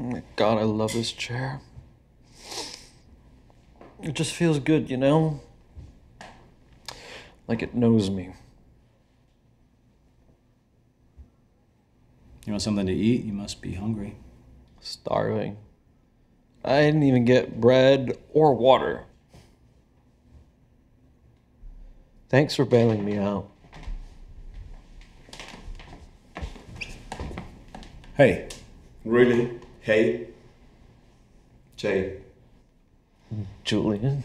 Oh my God, I love this chair. It just feels good, you know? Like it knows me. You want something to eat? You must be hungry. Starving. I didn't even get bread or water. Thanks for bailing me out. Hey. Really? Hey? Jay. Julian?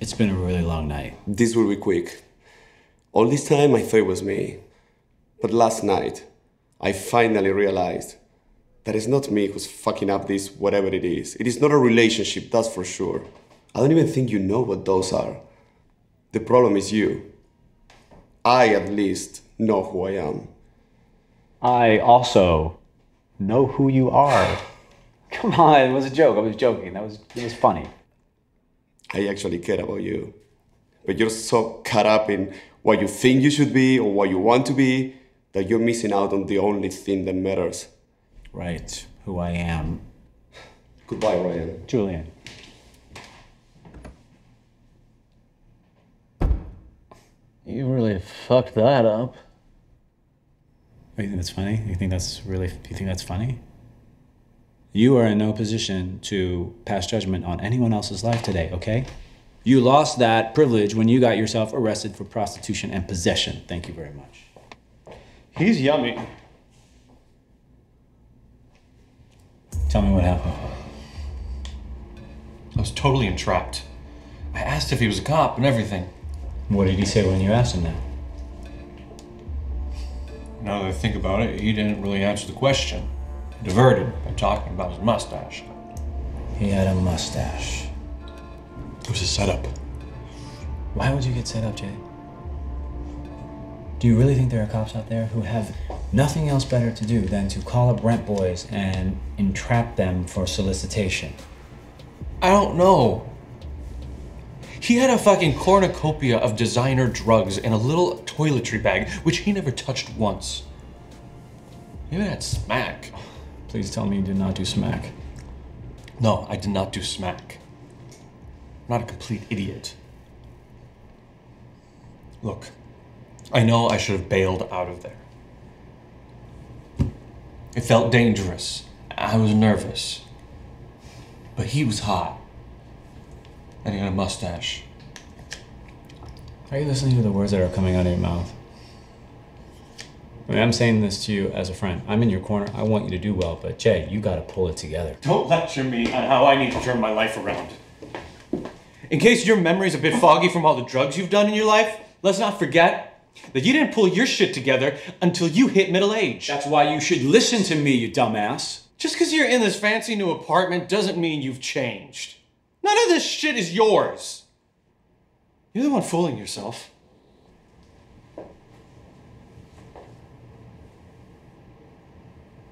It's been a really long night. This will be quick. All this time I thought it was me. But last night, I finally realized that it's not me who's fucking up this whatever it is. It is not a relationship, that's for sure. I don't even think you know what those are. The problem is you. I at least know who I am. I also know who you are. Come on, it was a joke. I was joking. It was funny. I actually care about you. But you're so caught up in what you think you should be or what you want to be that you're missing out on the only thing that matters. Right, who I am. Goodbye, Ryan. Julian. You really fucked that up. Oh, you think that's funny? You think that's funny? You are in no position to pass judgment on anyone else's life today, okay? You lost that privilege when you got yourself arrested for prostitution and possession. Thank you very much. He's yummy. Tell me what happened. I was totally entrapped. I asked if he was a cop and everything. What did he say when you asked him that? Now that I think about it, he didn't really answer the question. Diverted by talking about his mustache. He had a mustache. It was a setup. Why would you get set up, Jay? Do you really think there are cops out there who have nothing else better to do than to call up rent boys and entrap them for solicitation? I don't know. He had a fucking cornucopia of designer drugs and a little toiletry bag, which he never touched once. Maybe that's smack. Please tell me you did not do smack. No, I did not do smack. I'm not a complete idiot. Look, I know I should have bailed out of there. It felt dangerous. I was nervous. But he was hot. And he had a mustache. Are you listening to the words that are coming out of your mouth? I mean, I'm saying this to you as a friend. I'm in your corner. I want you to do well, but Jay, you gotta pull it together. Don't lecture me on how I need to turn my life around. In case your memory's a bit foggy from all the drugs you've done in your life, let's not forget that you didn't pull your shit together until you hit middle age. That's why you should listen to me, you dumbass. Just because you're in this fancy new apartment doesn't mean you've changed. None of this shit is yours. You're the one fooling yourself.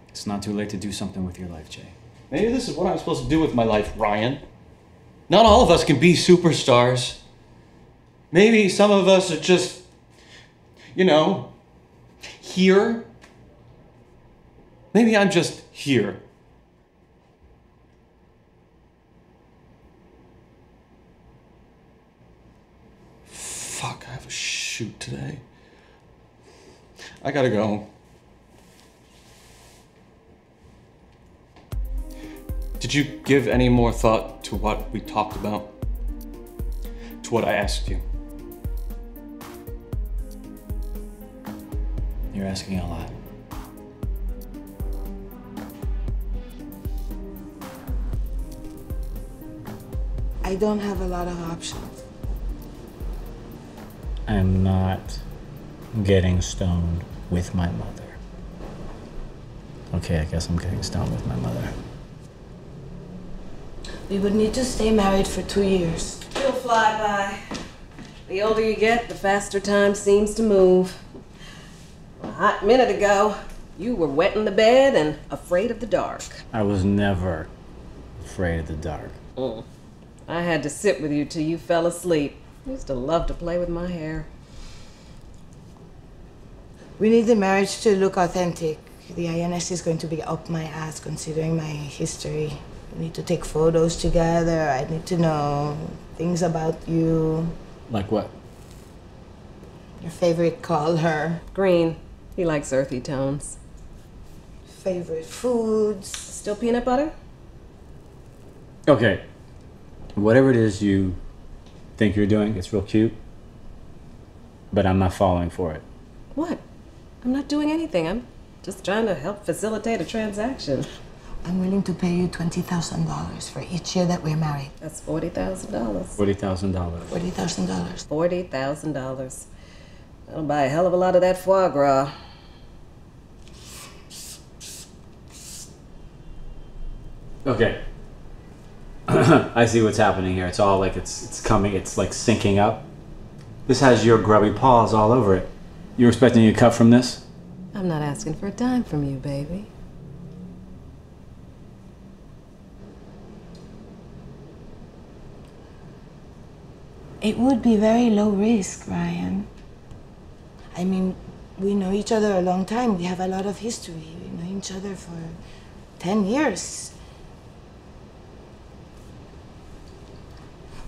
It's not too late to do something with your life, Jay. Maybe this is what I'm supposed to do with my life, Ryan. Not all of us can be superstars. Maybe some of us are just, you know, here. Maybe I'm just here. Fuck, I have a shoot today. I gotta go. Did you give any more thought to what we talked about? To what I asked you? You're asking a lot. I don't have a lot of options. I'm not getting stoned with my mother. Okay, I guess I'm getting stoned with my mother. We would need to stay married for 2 years. You'll fly by. The older you get, the faster time seems to move. A hot minute ago, you were wet in the bed and afraid of the dark. I was never afraid of the dark. I had to sit with you till you fell asleep. I used to love to play with my hair. We need the marriage to look authentic. The INS is going to be up my ass considering my history. We need to take photos together. I need to know things about you. Like what? Your favorite color. Green. He likes earthy tones. Favorite foods. Still peanut butter? Okay. Whatever it is you think you're doing, it's real cute. But I'm not falling for it. What? I'm not doing anything. I'm just trying to help facilitate a transaction. I'm willing to pay you $20,000 for each year that we're married. That's $40,000. $40,000. $40,000. $40,000. That'll buy a hell of a lot of that foie gras. Okay. I see what's happening here. It's all like it's coming. It's like sinking up. This has your grubby paws all over it. You're expecting a cut from this? I'm not asking for a dime from you, baby. It would be very low risk, Ryan. I mean, we know each other a long time. We have a lot of history. We know each other for 10 years.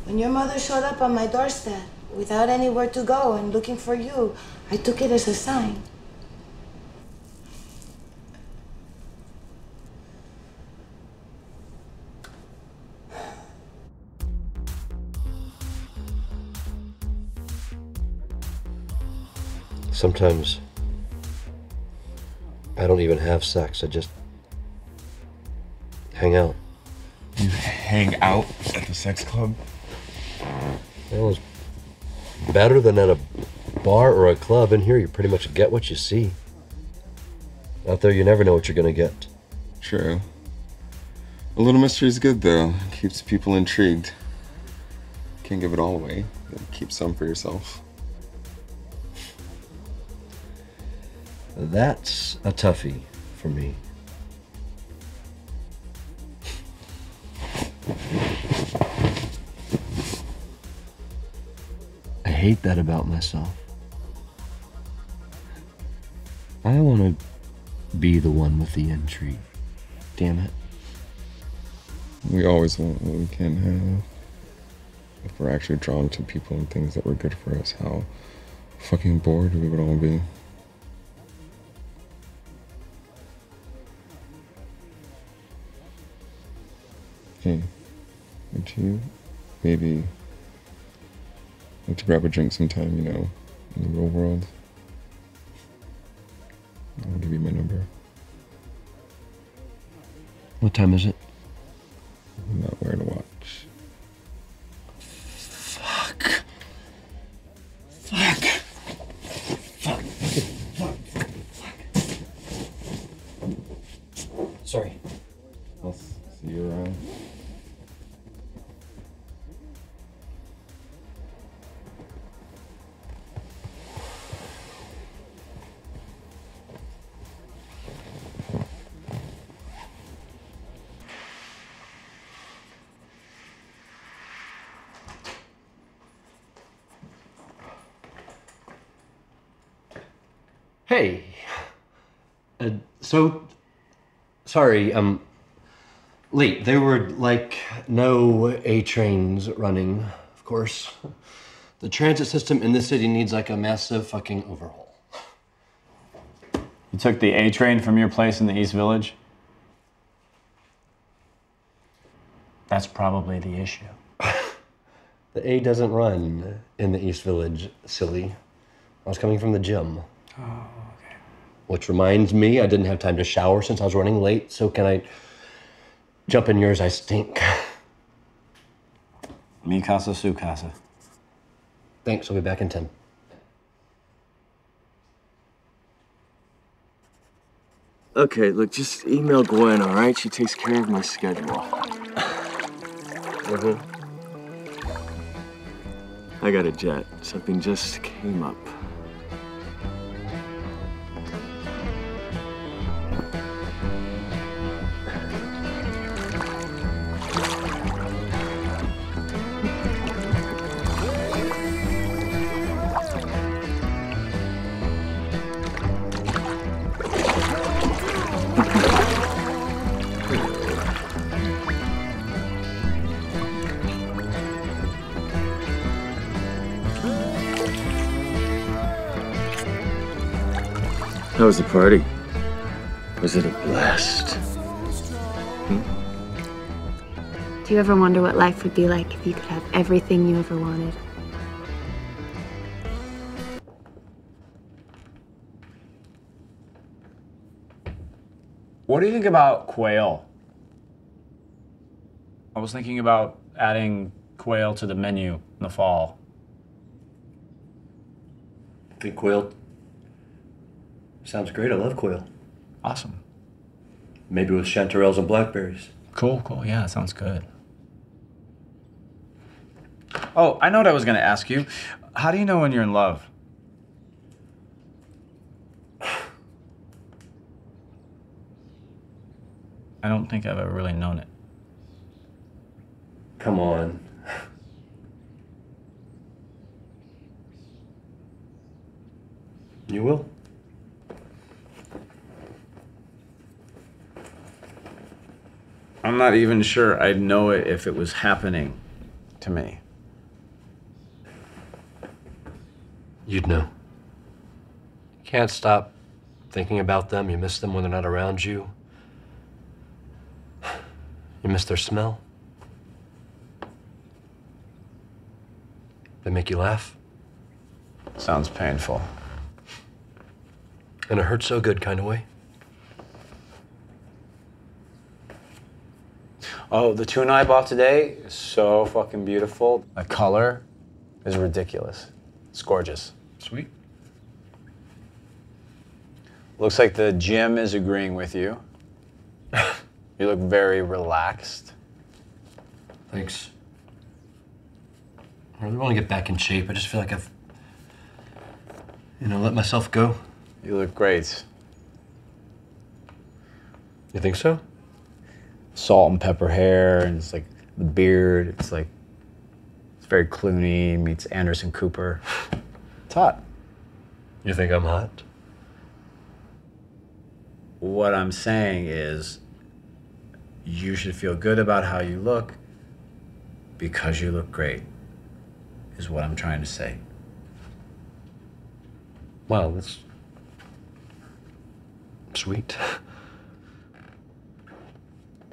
When your mother showed up on my doorstep without anywhere to go and looking for you, I took it as a sign. Sometimes I don't even have sex, I just hang out. You hang out at the sex club? Well, it's better than at a bar or a club. In here you pretty much get what you see. Out there you never know what you're gonna get. True. A little mystery is good though. It keeps people intrigued. Can't give it all away, but keep some for yourself. That's a toughie for me. I hate that about myself. I want to be the one with the intrigue. Damn it. We always want what we can have. If we're actually drawn to people and things that were good for us, how fucking bored we would all be. Hey, would you maybe like to grab a drink sometime, you know, in the real world? I'll give you my number. What time is it? I'm not wearing a watch. Fuck. Fuck. Fuck. Fuck. Fuck. Sorry. I'll see you around. Hey, sorry, late. There were, like, no A-trains running, of course. The transit system in this city needs, like, a massive fucking overhaul. You took the A-train from your place in the East Village? That's probably the issue. The A doesn't run in the East Village, silly. I was coming from the gym. Oh. Which reminds me, I didn't have time to shower since I was running late, so can I jump in yours? I stink. Mi casa, su casa. Thanks, I'll be back in 10. Okay, look, just email Gwen, all right? She takes care of my schedule. I got a jet. Something just came up. How was the party? Was it a blast? Do you ever wonder what life would be like if you could have everything you ever wanted? What do you think about quail? I was thinking about adding quail to the menu in the fall. I think quail sounds great. I love quail. Awesome. Maybe with chanterelles and blackberries. Cool. Yeah, that sounds good. Oh, I know what I was going to ask you. How do you know when you're in love? I don't think I've ever really known it. Come on. You will. I'm not even sure I'd know it if it was happening to me. You'd know. You can't stop thinking about them. You miss them when they're not around you. You miss their smell. They make you laugh. Sounds painful. In a hurt so good kind of way. Oh, the tuna I bought today is so fucking beautiful. The color is ridiculous. It's gorgeous. Sweet. Looks like the gym is agreeing with you. You look very relaxed. Thanks. I really want to get back in shape. I just feel like I've, let myself go. You look great. You think so? Salt and pepper hair, and it's like the beard. It's very Clooney meets Anderson Cooper. It's hot. You think I'm hot? What I'm saying is, you should feel good about how you look because you look great, is what I'm trying to say. Wow, that's sweet.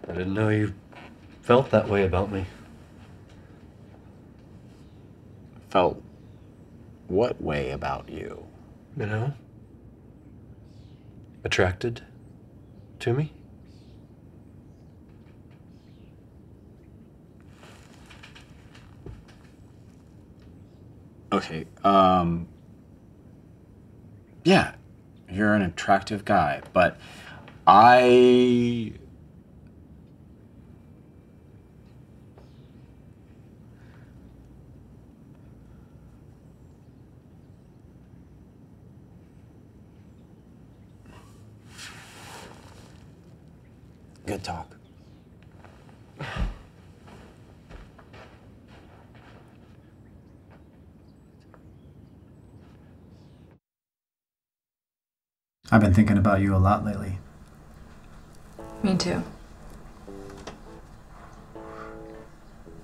I didn't know you felt that way about me. Felt what way about you? You know? Attracted to me? Okay, yeah, you're an attractive guy, but Good talk. I've been thinking about you a lot lately. Me too.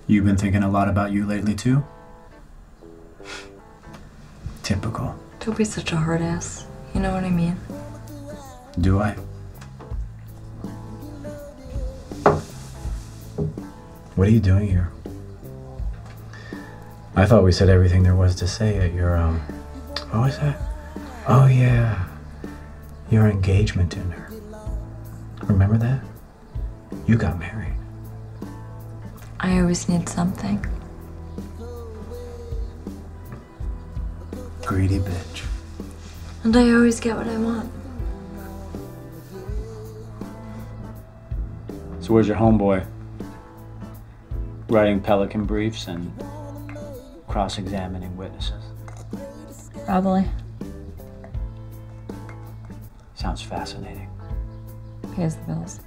You've been thinking a lot about you lately too? Typical. Don't be such a hard ass. You know what I mean? Do I? What are you doing here? I thought we said everything there was to say at your, what was that? Oh yeah. Your engagement dinner. Remember that? You got married. I always need something. Greedy bitch. And I always get what I want. So where's your homeboy? Writing Pelican briefs and cross-examining witnesses. Probably. Sounds fascinating. He has the bills.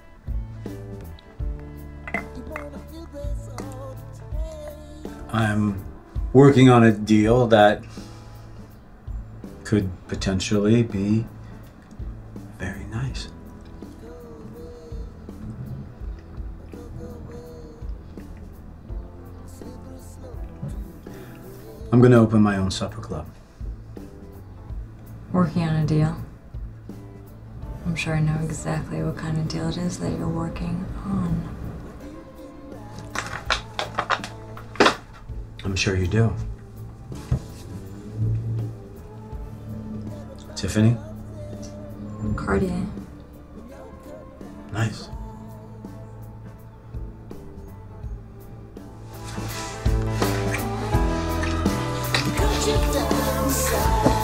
I'm working on a deal that could potentially be very nice. I'm gonna open my own supper club. Working on a deal? I'm sure I know exactly what kind of deal it is that you're working on. I'm sure you do. Tiffany? Cartier. Nice. Could you dance?